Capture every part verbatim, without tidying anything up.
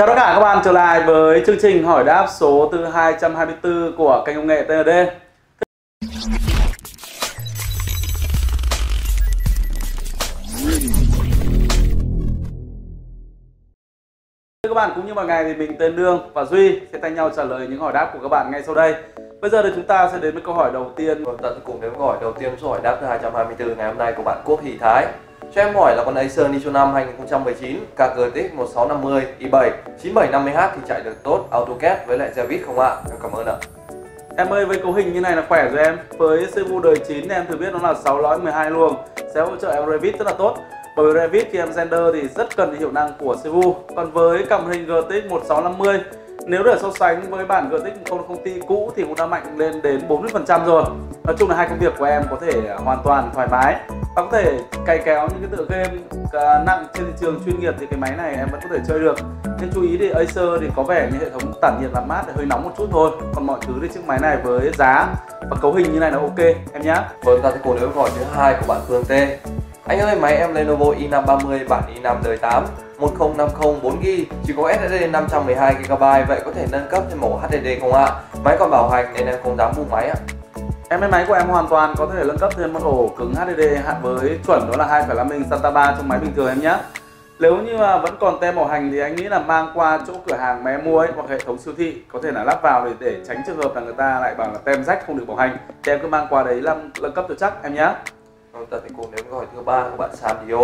Chào tất cả các bạn, trở lại với chương trình hỏi đáp số từ hai trăm hai mươi tư của kênh công nghệ tê lờ đê. Thưa các bạn, cũng như mọi ngày thì mình tên Đương và Duy sẽ thay nhau trả lời những hỏi đáp của các bạn ngay sau đây. Bây giờ thì chúng ta sẽ đến với câu hỏi đầu tiên. Tận cùng đến câu hỏi đầu tiên số hỏi đáp thứ hai trăm hai mươi tư ngày hôm nay của bạn Quốc Hỷ Thái. Cho em hỏi là con Acer Nitro năm hai nghìn không trăm mười chín cả giê tê ix một sáu năm không i bảy chín bảy năm không H thì chạy được tốt AutoCAD với lại Revit không ạ? À? Em cảm ơn ạ. Em ơi, với cấu hình như này là khỏe rồi em. Với xê pê u đời chín em thử biết nó là sáu lõi mười hai luồng, sẽ hỗ trợ em Revit rất là tốt. Bởi vì Revit khi em render thì rất cần hiệu năng của xê pê u. Còn với cặp hình giê tê ix một sáu năm không, nếu để so sánh với bản giê tê ix của công ty cũ thì cũng đã mạnh lên đến bốn mươi phần trăm rồi. Nói chung là hai công việc của em có thể hoàn toàn thoải mái và có thể cày kéo những cái tựa game nặng trên thị trường chuyên nghiệp thì cái máy này em vẫn có thể chơi được. Nhưng chú ý thì Acer thì có vẻ như hệ thống tản nhiệt làm mát thì hơi nóng một chút thôi. Còn mọi thứ thì chiếc máy này với giá và cấu hình như này là ok em nhé. Vâng, ta sẽ cùng đến hỏi thứ hai của bạn Phương T. Anh ơi, máy em Lenovo i năm ba mươi bản i năm đời tám một không năm không bốn gi ga bai chỉ có ét ét đê năm trăm mười hai gi ga bai, vậy có thể nâng cấp thêm mẫu hát đê đê không ạ? À? Máy còn bảo hành nên em không dám mua máy ạ. À. Em, máy của em hoàn toàn có thể nâng cấp thêm một ổ cứng hát đê đê hạn với chuẩn đó là hai phẩy năm inch SATA ba trong máy bình thường em nhé. Nếu như mà vẫn còn tem bảo hành thì anh nghĩ là mang qua chỗ cửa hàng mà em mua ấy, hoặc hệ thống siêu thị có thể là lắp vào để, để tránh trường hợp là người ta lại bảo là tem rách không được bảo hành. Thì em cứ mang qua đấy làm nâng cấp cho chắc em nhé. Chúng ta sẽ cùng đến câu hỏi thứ ba của bạn Sam Dio.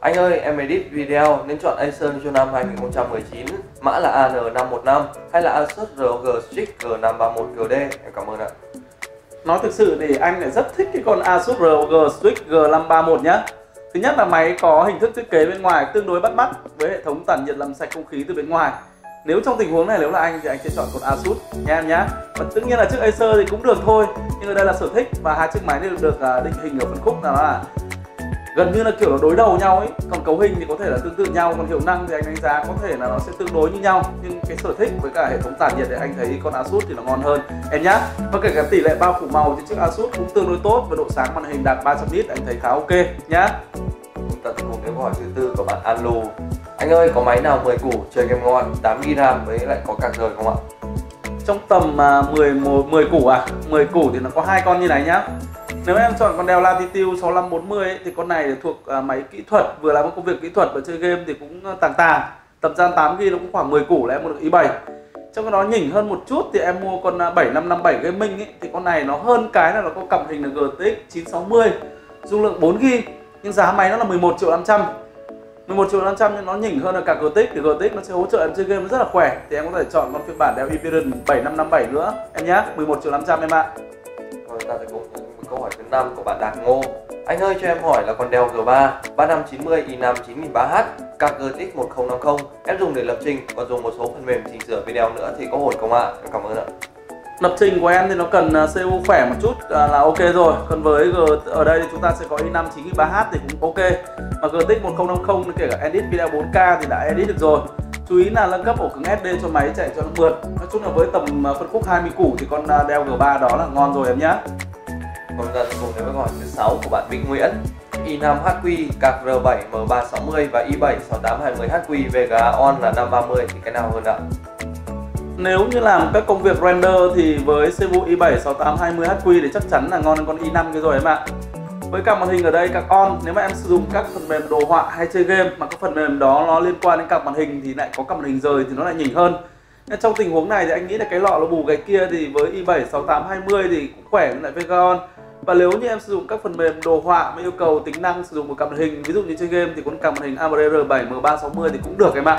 Anh ơi, em edit video nên chọn Acer Nitro năm hai nghìn không trăm mười chín, mã là a en năm một năm hay là Asus rog Strix G năm ba mốt G D? Em cảm ơn ạ. Nói thực sự thì anh lại rất thích cái con Asus rog Strix G năm ba mốt nhá. Thứ nhất là máy có hình thức thiết kế bên ngoài tương đối bắt mắt với hệ thống tản nhiệt làm sạch không khí từ bên ngoài. Nếu trong tình huống này nếu là anh thì anh sẽ chọn con Asus nha em nhá. Và tất nhiên là chiếc Acer thì cũng được thôi, nhưng ở đây là sở thích và hai chiếc máy đều được định hình ở phân khúc là gần như là kiểu nó đối đầu nhau ấy. Còn cấu hình thì có thể là tương tự nhau, còn hiệu năng thì anh đánh giá có thể là nó sẽ tương đối như nhau, nhưng cái sở thích với cả hệ thống tản nhiệt thì anh thấy con Asus thì nó ngon hơn em nhá. Và kể cả tỷ lệ bao phủ màu thì chiếc Asus cũng tương đối tốt và độ sáng màn hình đạt ba trăm nit anh thấy khá ok nhá. Chúng ta cùng đến hỏi thứ tư của bạn Anlu. Anh ơi, có máy nào mười củ chơi game ngon tám gi ga bai RAM với lại có cạc rời không ạ? Trong tầm mười củ à? mười củ thì nó có hai con như này nhá. Nếu em chọn con Dell Latitude sáu năm bốn không ấy, thì con này thì thuộc uh, máy kỹ thuật, vừa làm công việc kỹ thuật và chơi game thì cũng tàng tàng. Tầm gian tám gi ga bai nó cũng khoảng mười củ là em mua được i bảy. Trong đó nhỉnh hơn một chút thì em mua con bảy năm năm bảy Gaming ấy, thì con này nó hơn cái là nó có cặp hình là giê tê ix chín sáu không, dung lượng bốn gi ga bai nhưng giá máy nó là mười một triệu năm trăm. mười một triệu năm trăm nhưng nó nhỉnh hơn là cả giê tê ix, thì giê tê ix nó sẽ hỗ trợ em chơi game rất là khỏe. Thì em có thể chọn con phiên bản Dell Inspiron bảy năm năm bảy nữa em nhé, mười một triệu năm trăm em ạ. Rồi, ta sẽ cùng câu hỏi thứ năm của bạn Đạt Ngô. Anh ơi, cho em hỏi là con Dell G ba ba năm chín không không i năm chín không không ba H card giê tê ix một không năm không em dùng để lập trình, còn dùng một số phần mềm chỉnh sửa video nữa thì có ổn không ạ? À? Em cảm ơn ạ. Lập trình của em thì nó cần xê pê u khỏe một chút là ok rồi. Còn với G ở đây thì chúng ta sẽ có i năm chín không không ba H thì cũng ok. Mà giê tê ix một không năm không kể cả edit video bốn ca thì đã edit được rồi. Chú ý là nâng cấp ổ cứng ét đê cho máy chạy cho nó mượt. Nói chung là với tầm phân khúc hai mươi củ thì con Dell G ba đó là ngon rồi em nhé. Còn giờ cùng đến với câu hỏi thứ sáu của bạn Vĩnh Nguyễn. i năm H Q, cạc R bảy M ba sáu không và i bảy sáu tám hai không H Q Vega On là năm ba không thì cái nào hơn ạ? Nếu như làm các công việc render thì với xê pê u i bảy sáu tám hai không H Q thì chắc chắn là ngon hơn con i năm kia rồi em ạ. Với cặp màn hình ở đây, cạc On, nếu mà em sử dụng các phần mềm đồ họa hay chơi game mà các phần mềm đó nó liên quan đến cặp màn hình thì lại có cặp màn hình rời thì nó lại nhỉnh hơn. Nên trong tình huống này thì anh nghĩ là cái lọ nó bù cái kia thì với i bảy sáu tám hai không thì cũng khỏe hơn lại Vega On. Và nếu như em sử dụng các phần mềm đồ họa mà yêu cầu tính năng sử dụng một cặp màn hình, ví dụ như chơi game thì con cặp màn hình a em đê R bảy M ba sáu không thì cũng được em ạ.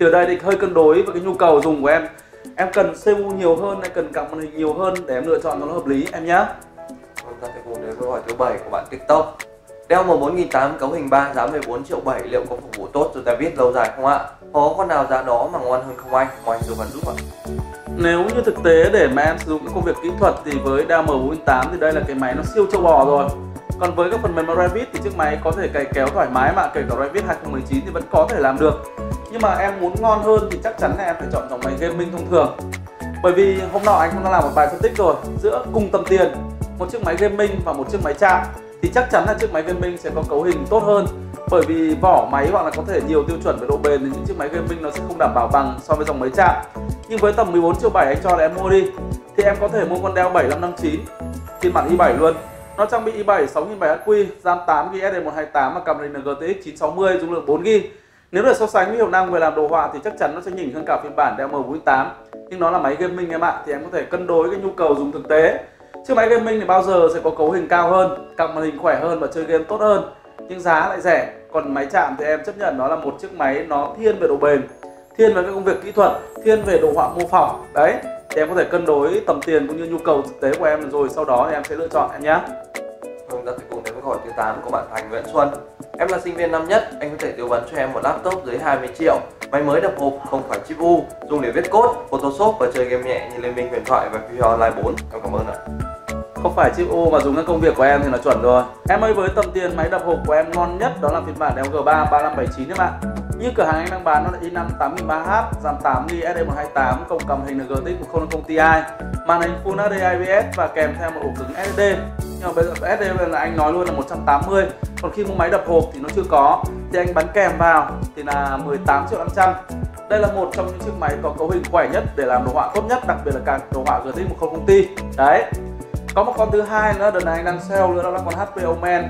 Thì ở đây thì hơi cân đối với cái nhu cầu dùng của em. Em cần xê pê u nhiều hơn hay cần cặp màn hình nhiều hơn để em lựa chọn cho nó hợp lý em nhé. Chúng ta sẽ cùng đến với câu hỏi thứ bảy của bạn TikTok. Dell M bốn không không tám cấu hình ba giá mười bốn triệu bảy liệu có phục vụ tốt cho ta viết lâu dài không ạ? Có con nào giá đó mà ngon hơn không anh? Ngoài tư vấn giúp ạ. Nếu như thực tế để mà em sử dụng các công việc kỹ thuật thì với Dell M bốn không không tám thì đây là cái máy nó siêu châu bò rồi. Còn với các phần mềm Revit thì chiếc máy có thể cày kéo thoải mái mà, kể cả Revit hai không một chín thì vẫn có thể làm được. Nhưng mà em muốn ngon hơn thì chắc chắn là em phải chọn dòng máy gaming thông thường. Bởi vì hôm nọ anh cũng đã làm một bài phân tích rồi, giữa cùng tầm tiền, một chiếc máy gaming và một chiếc máy chạm thì chắc chắn là chiếc máy gaming sẽ có cấu hình tốt hơn. bởi vì vỏ máy hoặc là có thể nhiều tiêu chuẩn về độ bền thì những chiếc máy gaming nó sẽ không đảm bảo bằng so với dòng máy chạm. Nhưng với tầm mười bốn triệu bảy anh cho là em mua đi thì em có thể mua con Dell bảy năm năm chín phiên bản i bảy luôn. Nó trang bị i bảy sáu nghìn bảy trăm quy, RAM tám gi ga bai ét đê một hai tám và cặp hình giê tê ích chín sáu mươi, dung lượng bốn gi ga bai. Nếu để so sánh với hiệu năng về làm đồ họa thì chắc chắn nó sẽ nhỉnh hơn cả phiên bản Dell em bốn tám, nhưng nó là máy gaming em ạ, thì em có thể cân đối cái nhu cầu dùng thực tế. Chiếc máy gaming thì bao giờ sẽ có cấu hình cao hơn, cặp màn hình khỏe hơn và chơi game tốt hơn, nhưng giá lại rẻ. Còn máy chạm thì em chấp nhận nó là một chiếc máy nó thiên về độ bền, thiên về các công việc kỹ thuật, thiên về đồ họa mô phỏng. Đấy, thì em có thể cân đối tầm tiền cũng như nhu cầu thực tế của em rồi sau đó thì em sẽ lựa chọn em nhé. Vâng, giờ thì cùng đến với câu hỏi thứ tám của bạn Thành Nguyễn Xuân. Em là sinh viên năm nhất, anh có thể tư vấn cho em một laptop dưới hai mươi triệu, máy mới đập hộp, không phải chip U, dùng để viết code, Photoshop và chơi game nhẹ như Liên Minh Huyền Thoại và Free Online bốn. Em cảm ơn ạ. Không phải chip U mà dùng các công việc của em thì nó chuẩn rồi. Em ơi, với tầm tiền máy đập hộp của em ngon nhất đó là phiên bản Dell G ba ba năm bảy chín các bạn. Như cửa hàng anh đang bán nó là i năm tám nghìn ba trăm H, RAM tám gi ga bai ét đê một hai tám, cổng cầm hình là giê tê ích một không không Ti, màn hình Full hát đê i pê ét và kèm theo một ổ cứng ét ét đê. Nhưng mà bây giờ ét ét đê là anh nói luôn là một trăm tám mươi. Còn khi mua máy đập hộp thì nó chưa có, thì anh bán kèm vào thì là mười tám triệu năm trăm. Đây là một trong những chiếc máy có cấu hình khỏe nhất để làm đồ họa tốt nhất, đặc biệt là cả đồ họa giê tê ích một không không Ti. Đấy. Có một con thứ hai nữa đợt này anh đang sale nữa, đó là con hát pê Omen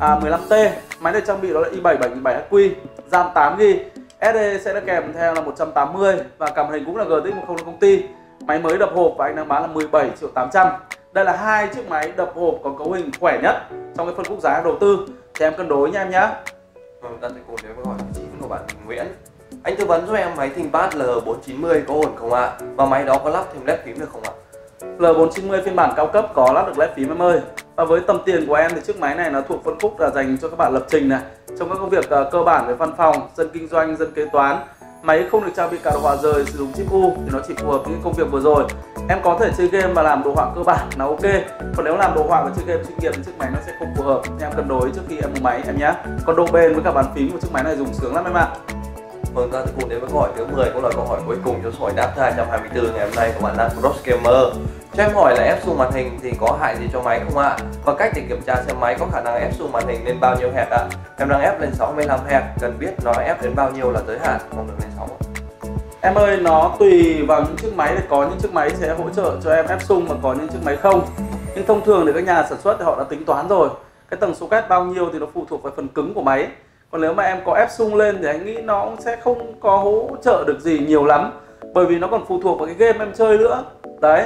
à, mười lăm T. Máy này trang bị đó là i bảy bảy nghìn bảy trăm H Q, RAM tám gi ga bai, ét đê sẽ được kèm theo là một trăm tám mươi và cặp hình cũng là giê tê ích một không không Ti. Máy mới đập hộp và anh đang bán là mười bảy triệu tám trăm. Đây là hai chiếc máy đập hộp có cấu hình khỏe nhất trong cái phân khúc giá đầu tư, thì em cân đối nha em nhé. Vâng, ta sẽ cùng đến với hỏi thứ chín của bạn Nguyễn. Anh tư vấn giúp em máy ThinkPad L bốn chín mươi có ổn không ạ? À? Và máy đó có lắp thêm led phím được không ạ? À? L bốn chín mươi phiên bản cao cấp có lắp được led phím em ơi. Và với tầm tiền của em thì chiếc máy này nó thuộc phân khúc là dành cho các bạn lập trình này, trong các công việc uh, cơ bản về văn phòng, dân kinh doanh, dân kế toán. Máy không được trang bị cả đồ họa rời sử dụng chip U thì nó chỉ phù hợp với những công việc vừa rồi. Em có thể chơi game và làm đồ họa cơ bản là ok. Còn nếu làm đồ họa và chơi game chuyên nghiệp thì chiếc máy nó sẽ không phù hợp. Em cân đối trước khi em mua máy em nhé. Còn độ bền với cả bàn phím của chiếc máy này dùng sướng lắm em ạ. Vâng, ta sẽ cùng đến với câu hỏi thứ mười cũng là câu hỏi cuối cùng cho số hỏi đáp hai hai tư ngày hôm nay của bạn là Cross Gamer. Cho em hỏi là ép zoom màn hình thì có hại gì cho máy không ạ? À? Và cách để kiểm tra xem máy có khả năng ép zoom màn hình lên bao nhiêu hertz ạ? À? Em đang ép lên sáu mươi lăm hertz, cần biết nó ép đến bao nhiêu là giới hạn, không được lên sáu. Em ơi, nó tùy vào những chiếc máy, có những chiếc máy sẽ hỗ trợ cho em ép zoom mà có những chiếc máy không. Nhưng thông thường thì các nhà sản xuất thì họ đã tính toán rồi. Cái tần số quét bao nhiêu thì nó phụ thuộc vào phần cứng của máy. Còn nếu mà em có ép zoom lên thì anh nghĩ nó cũng sẽ không có hỗ trợ được gì nhiều lắm, bởi vì nó còn phụ thuộc vào cái game em chơi nữa. Đấy.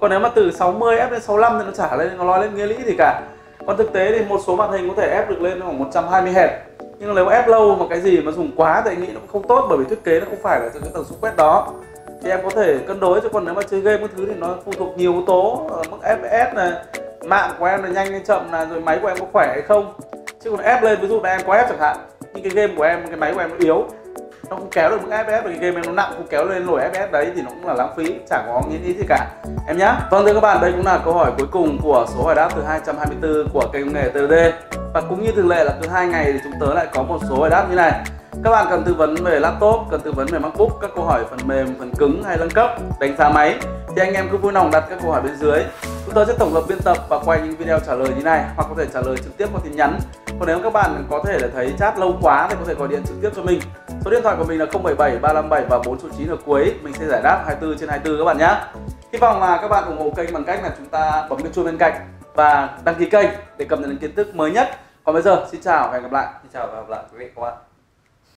Còn nếu mà từ sáu mươi ép lên sáu mươi lăm thì nó chả lên, nó nói lên nghĩa lý thì cả. Còn thực tế thì một số màn hình có thể ép được lên khoảng một trăm hai mươi hertz. Nhưng nếu mà ép lâu mà cái gì mà dùng quá thì anh nghĩ nó cũng không tốt, bởi vì thiết kế nó không phải là cái tần số quét đó. Thì em có thể cân đối, chứ còn nếu mà chơi game cái thứ thì nó phụ thuộc nhiều yếu tố, mức ép pê ét này, mạng của em là nhanh hay chậm này, rồi máy của em có khỏe hay không. Chứ còn ép lên, ví dụ là em có ép chẳng hạn, nhưng cái game của em, cái máy của em nó yếu, nó không kéo được mức ép pê ét, và cái game em nó nặng không kéo lên nổi ép pê ét đấy thì nó cũng là lãng phí, chẳng có nghĩa gì cả em nhá. Vâng, thưa các bạn, đây cũng là câu hỏi cuối cùng của số hỏi đáp thứ hai hai tư của kênh Công nghệ tê lờ đê. Và cũng như thường lệ là cứ hai ngày thì chúng tớ lại có một số hỏi đáp như này. Các bạn cần tư vấn về laptop, cần tư vấn về MacBook, các câu hỏi phần mềm, phần cứng hay nâng cấp, đánh giá máy thì anh em cứ vui lòng đặt các câu hỏi bên dưới. Chúng tôi sẽ tổng hợp biên tập và quay những video trả lời như này, hoặc có thể trả lời trực tiếp qua tin nhắn. Còn nếu các bạn có thể là thấy chat lâu quá thì có thể gọi điện trực tiếp cho mình. Số điện thoại của mình là không bảy bảy ba năm bảy và bốn số chín ở cuối. Mình sẽ giải đáp hai mươi tư trên hai mươi tư các bạn nhé. Hy vọng là các bạn ủng hộ kênh bằng cách là chúng ta bấm cái chuông bên cạnh và đăng ký kênh để cập nhật những kiến thức mới nhất. Còn bây giờ xin chào và hẹn gặp lại. Xin chào và hẹn gặp lại quý vị các bạn.